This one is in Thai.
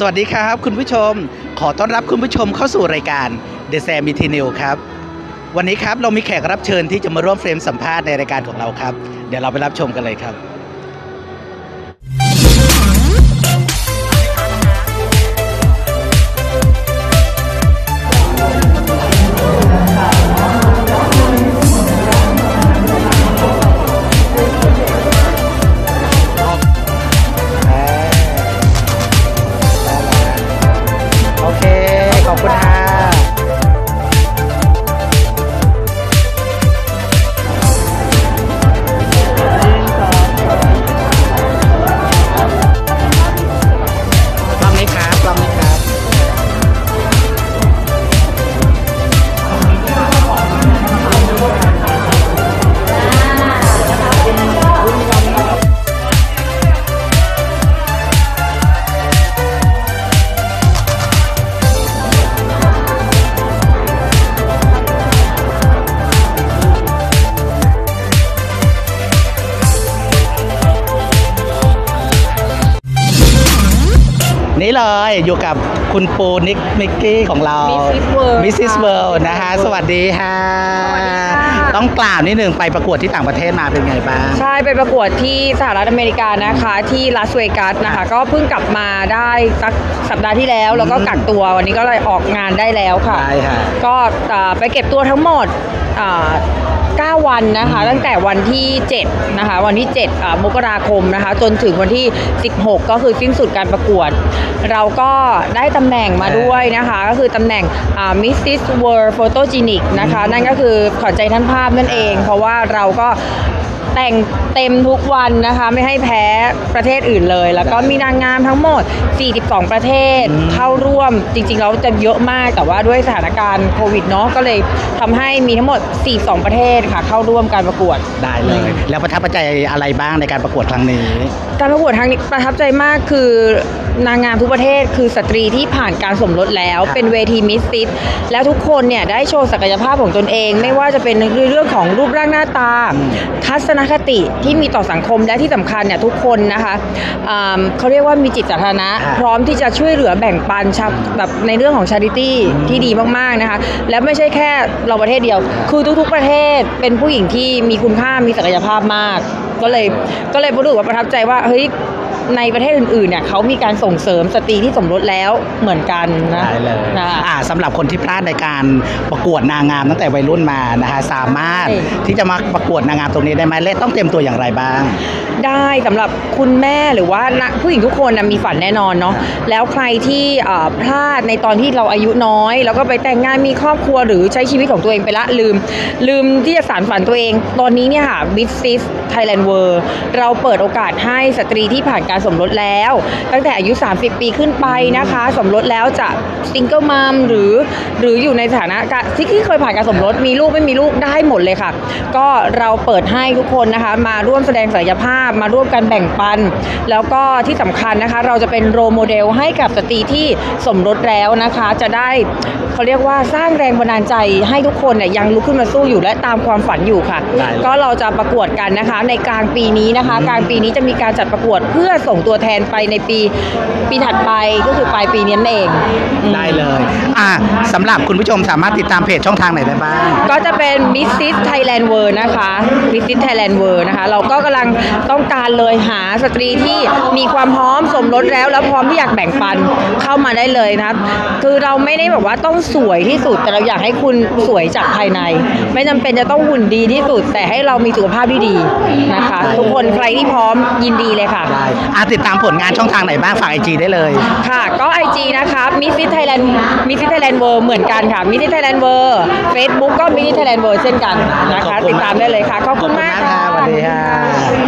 สวัสดีครับคุณผู้ชมขอต้อนรับคุณผู้ชมเข้าสู่รายการ The SaM ET NEWS ครับวันนี้ครับเรามีแขกรับเชิญที่จะมาร่วมเฟรมสัมภาษณ์ในรายการของเราครับเดี๋ยวเราไปรับชมกันเลยครับนี่เลยอยู่กับคุณปูนิกมิกกี้ของเรา Mrs World นะคะสวัสดีค่ะต้องกล่าวนิดหนึ่งไปประกวดที่ต่างประเทศมาเป็นไงบ้างใช่ไปประกวดที่สหรัฐอเมริกานะคะที่ลาสเวกัสนะคะก็เพิ่งกลับมาได้สักสัปดาห์ที่แล้วแล้วก็กักตัววันนี้ก็เลยออกงานได้แล้วค่ะใช่ค่ะก็ไปเก็บตัวทั้งหมด9 วันนะคะตั้งแต่วันที่7นะคะวันที่7มกราคมนะคะจนถึงวันที่16ก็คือสิ้นสุดการประกวดเราก็ได้ตำแหน่งมาด้วยนะคะก็คือตำแหน่งMrs World Photogenic นะคะนั่นก็คือขอใจท่านภาพนั่นเองเพราะว่าเราก็แต่งเต็มทุกวันนะคะไม่ให้แพ้ประเทศอื่นเลยแล้วก็มีนางงามทั้งหมด42ประเทศเข้าร่วมจริงๆเราจะเยอะมากแต่ว่าด้วยสถานการณ์โควิดเนาะก็เลยทำให้มีทั้งหมด42ประเทศค่ะเข้าร่วมการประกวดได้เลยแล้วประทับใจอะไรบ้างในการประกวดครั้งนี้การประกวดครั้งนี้ประทับใจมากคือนางงามทุกประเทศคือสตรีที่ผ่านการสมรสแล้วเป็นเวทีมิสซิสแล้วทุกคนเนี่ยได้โชว์ศักยภาพของตนเองไม่ว่าจะเป็นเรื่องของรูปร่างหน้าตาทัศนคติที่มีต่อสังคมและที่สำคัญเนี่ยทุกคนนะคะเขาเรียกว่ามีจิตสาธารณะพร้อมที่จะช่วยเหลือแบ่งปันแบบในเรื่องของชาริตี้ที่ดีมากๆนะคะและไม่ใช่แค่เราประเทศเดียวคือทุกๆประเทศเป็นผู้หญิงที่มีคุณค่ามีศักยภาพมากก็เลยรู้สึกว่าประทับใจว่าเฮ้ยในประเทศอื่นๆเนี่ยเขามีการส่งเสริมสตรีที่สมรสแล้วเหมือนกันนะสำหรับคนที่พลาดในการประกวดนางงามตั้งแต่วัยรุ่นมานะคะสามารถที่จะมาประกวดนางงามตรงนี้ได้ไหมและต้องเตรียมตัวอย่างไรบ้างได้สำหรับคุณแม่หรือว่าผู้หญิงทุกคนมีฝันแน่นอนเนาะแล้วใครที่พลาดในตอนที่เราอายุน้อยแล้วก็ไปแต่งงานมีครอบครัวหรือใช้ชีวิตของตัวเองไปละลืมที่จะสานฝันตัวเองตอนนี้เนี่ยค่ะ Mrs Thailand World เราเปิดโอกาสให้สตรีที่ผ่านการสมรสแล้วตั้งแต่อายุ30ปีขึ้นไปนะคะสมรสแล้วจะซิงเกิลมัมหรืออยู่ในสถานะที่เคยผ่านการสมรสมีลูกไม่มีลูกได้หมดเลยค่ะก็เราเปิดให้ทุกคนนะคะมาร่วมแสดงศักยภาพมาร่วมกันแบ่งปันแล้วก็ที่สำคัญนะคะเราจะเป็นโรลโมเดลให้กับสตรีที่สมรสแล้วนะคะจะได้เขาเรียกว่าสร้างแรงบันดาลใจให้ทุกคนเนี่ยยังลุกขึ้นมาสู้อยู่และตามความฝันอยู่ค่ะก็เราจะประกวดกันนะคะในกลางปีนี้นะคะกลางปีนี้จะมีการจัดประกวดเพื่อส่งตัวแทนไปในปีถัดไปก็คือปลายปีนี้นั่นเองได้เลยสำหรับคุณผู้ชมสามารถติดตามเพจช่องทางไหนได้บ้างก็จะเป็น Mrs Thailand World นะคะ Mrs Thailand World นะคะเราก็กำลังต้องการเลยหาสตรีที่มีความพร้อมสมรสแล้วพร้อมที่อยากแบ่งปันเข้ามาได้เลยนะคือเราไม่ได้แบบว่าต้องสวยที่สุดแต่เราอยากให้คุณสวยจากภายในไม่จำเป็นจะต้องหุ่นดีที่สุดแต่ให้เรามีสุขภาพที่ดีนะคะทุกคนใครที่พร้อมยินดีเลยค่ะติดตามผลงานช่องทางไหนบ้างฝาก IG ได้เลยค่ะก็ IG นะคะ Mrs Thailand Mrs Thailand World เหมือนกันค่ะ Mrs Thailand World Facebook ก็ Mrs Thailand World เช่นกันนะคะติดตามได้เลยค่ะขอบคุณมากค่ะสวัสดีค่ะ